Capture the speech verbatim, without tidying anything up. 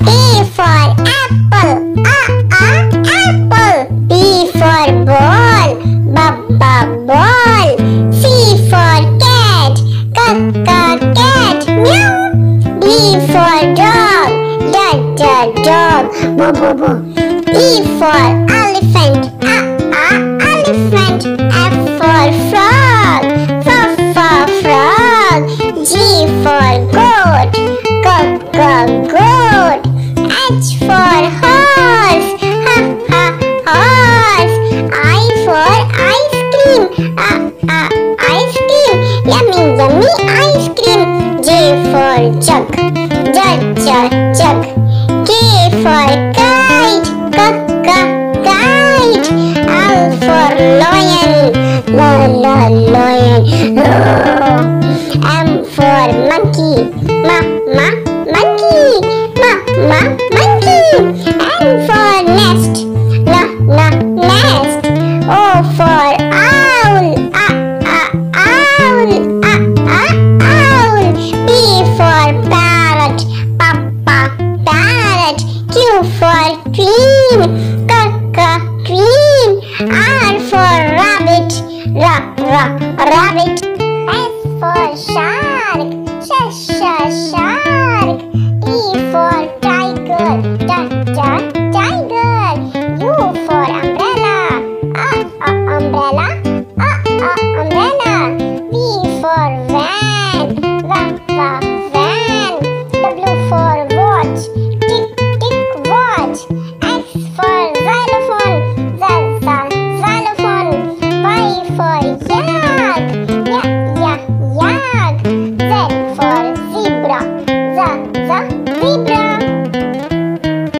A for apple, a a apple. B for ball, b b ball. C for cat, c c cat, meow. D for dog, d d dog, b b b. E for elephant, a